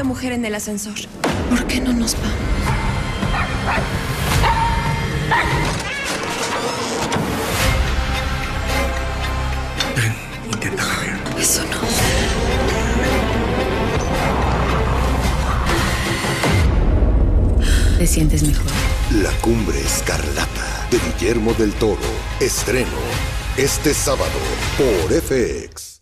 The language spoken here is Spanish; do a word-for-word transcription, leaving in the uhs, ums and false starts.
una mujer en el ascensor. ¿Por qué no nos vamos? Ven, intenta correr. Eso no. ¿Te sientes mejor? La Cumbre Escarlata, de Guillermo del Toro. Estreno este sábado por F X.